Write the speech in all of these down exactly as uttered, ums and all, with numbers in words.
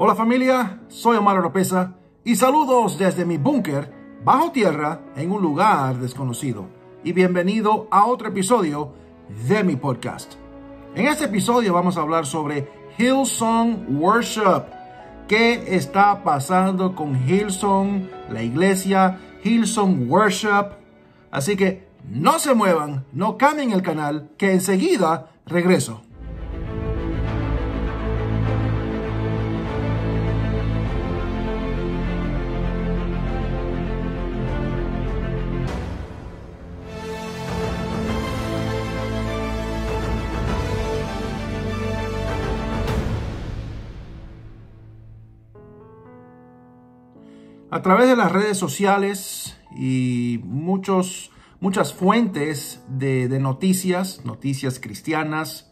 Hola familia, soy Omar Oropesa y saludos desde mi búnker bajo tierra en un lugar desconocido. Y bienvenido a otro episodio de mi podcast. En este episodio vamos a hablar sobre Hillsong Worship. ¿Qué está pasando con Hillsong, la iglesia, Hillsong Worship? Así que no se muevan, no cambien el canal, que enseguida regreso. A través de las redes sociales y muchos, muchas fuentes de, de noticias, noticias cristianas,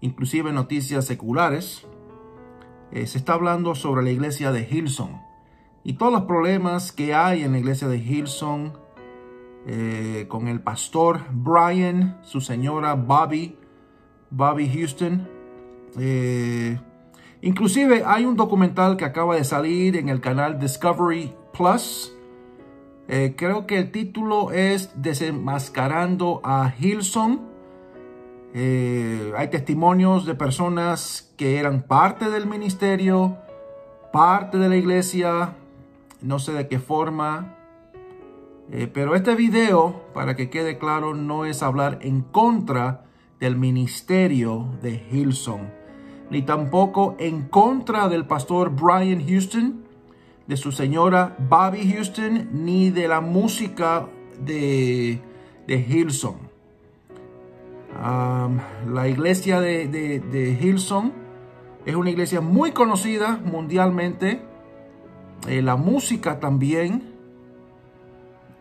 inclusive noticias seculares, eh, se está hablando sobre la iglesia de Hillsong y todos los problemas que hay en la iglesia de Hillsong eh, con el pastor Brian, su señora Bobby, Bobby Houston. Eh, Inclusive hay un documental que acaba de salir en el canal Discovery Plus. Eh, creo que el título es Desenmascarando a Hillsong. Eh, hay testimonios de personas que eran parte del ministerio, parte de la iglesia, no sé de qué forma. Eh, pero este video, para que quede claro, no es hablar en contra del ministerio de Hillsong, ni tampoco en contra del pastor Brian Houston, de su señora Bobby Houston, ni de la música de, de Hillsong. Um, la iglesia de, de, de Hillsong es una iglesia muy conocida mundialmente. Eh, la música también.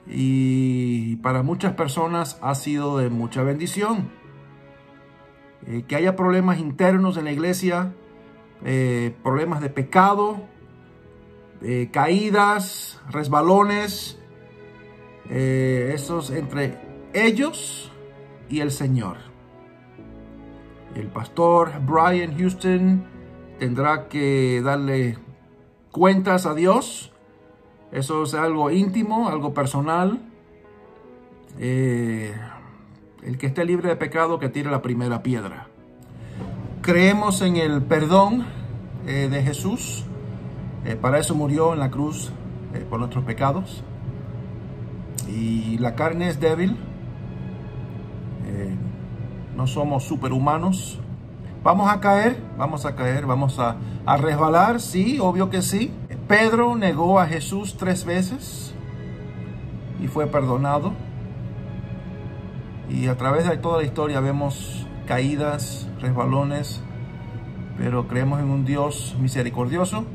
Y para muchas personas ha sido de mucha bendición. Eh, que haya problemas internos en la iglesia, eh, problemas de pecado, eh, caídas, resbalones, eh, esos entre ellos y el Señor. El pastor Brian Houston tendrá que darle cuentas a Dios. Eso es algo íntimo, algo personal. Eh... El que esté libre de pecado, que tire la primera piedra. Creemos en el perdón eh, de Jesús. Eh, para eso murió en la cruz, eh, por nuestros pecados. Y la carne es débil. Eh, no somos superhumanos. Vamos a caer, vamos a caer, vamos a, a resbalar. Sí, obvio que sí. Pedro negó a Jesús tres veces y fue perdonado. Y a través de toda la historia vemos caídas, resbalones, pero creemos en un Dios misericordioso.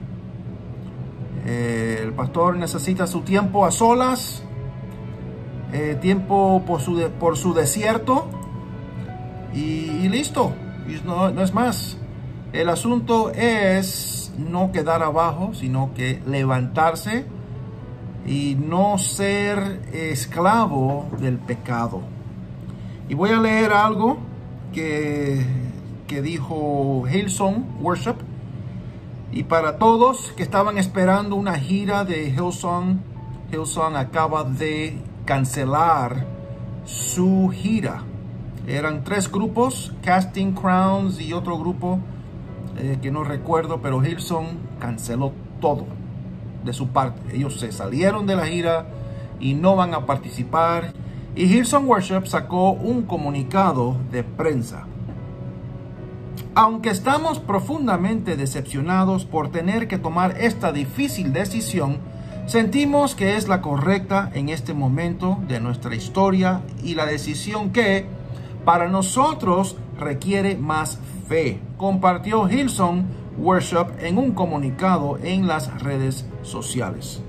Eh, el pastor necesita su tiempo a solas, eh, tiempo por su, de, por su desierto y, y listo, y no, no es más. El asunto es no quedar abajo, sino que levantarse y no ser esclavo del pecado. Y voy a leer algo que, que dijo Hillsong Worship. Y para todos que estaban esperando una gira de Hillsong, Hillsong acaba de cancelar su gira. Eran tres grupos, Casting Crowns y otro grupo eh, que no recuerdo, pero Hillsong canceló todo de su parte. Ellos se salieron de la gira y no van a participar. Y Hillsong Worship sacó un comunicado de prensa. Aunque estamos profundamente decepcionados por tener que tomar esta difícil decisión, sentimos que es la correcta en este momento de nuestra historia y la decisión que, para nosotros, requiere más fe, compartió Hillsong Worship en un comunicado en las redes sociales.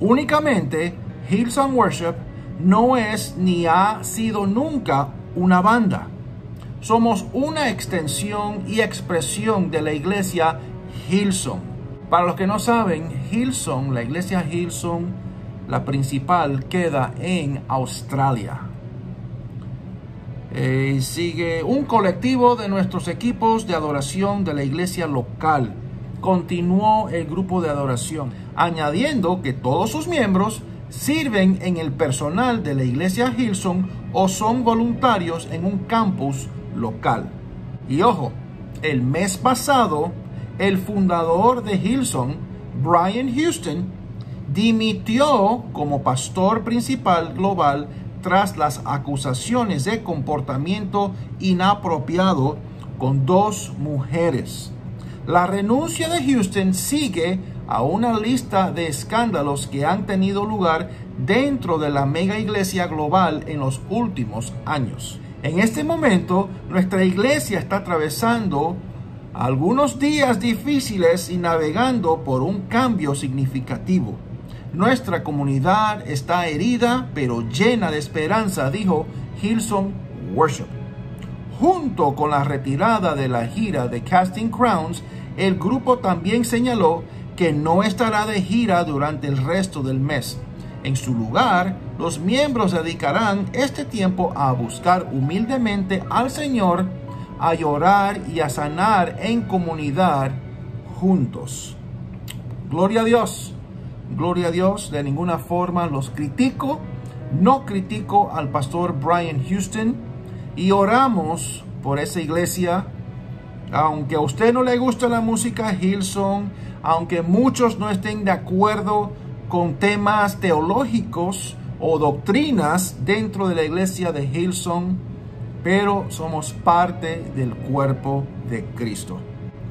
Únicamente, Hillsong Worship no es ni ha sido nunca una banda. Somos una extensión y expresión de la iglesia Hillsong. Para los que no saben, Hillsong, la iglesia Hillsong, la principal, queda en Australia. Eh, sigue un colectivo de nuestros equipos de adoración de la iglesia local continuó el grupo de adoración, añadiendo que todos sus miembros sirven en el personal de la iglesia Hillsong o son voluntarios en un campus local. Y ojo, el mes pasado, el fundador de Hillsong, Brian Houston, dimitió como pastor principal global tras las acusaciones de comportamiento inapropiado con dos mujeres. La renuncia de Houston sigue a una lista de escándalos que han tenido lugar dentro de la mega iglesia global en los últimos años. En este momento, nuestra iglesia está atravesando algunos días difíciles y navegando por un cambio significativo. Nuestra comunidad está herida, pero llena de esperanza, dijo Hillsong Worship. Junto con la retirada de la gira de Casting Crowns, el grupo también señaló que no estará de gira durante el resto del mes. En su lugar, los miembros dedicarán este tiempo a buscar humildemente al Señor, a llorar y a sanar en comunidad juntos. Gloria a Dios. Gloria a Dios, de ninguna forma los critico, no critico al pastor Brian Houston y oramos por esa iglesia. Aunque a usted no le gusta la música Hillsong, aunque muchos no estén de acuerdo con temas teológicos o doctrinas dentro de la iglesia de Hillsong, pero somos parte del cuerpo de Cristo.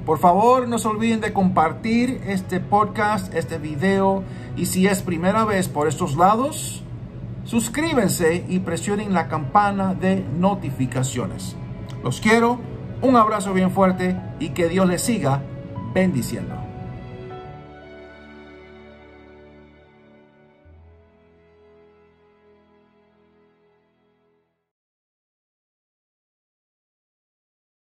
Por favor, no se olviden de compartir este podcast, este video. Y si es primera vez por estos lados, suscríbanse y presionen la campana de notificaciones. Los quiero, un abrazo bien fuerte y que Dios les siga bendiciendo.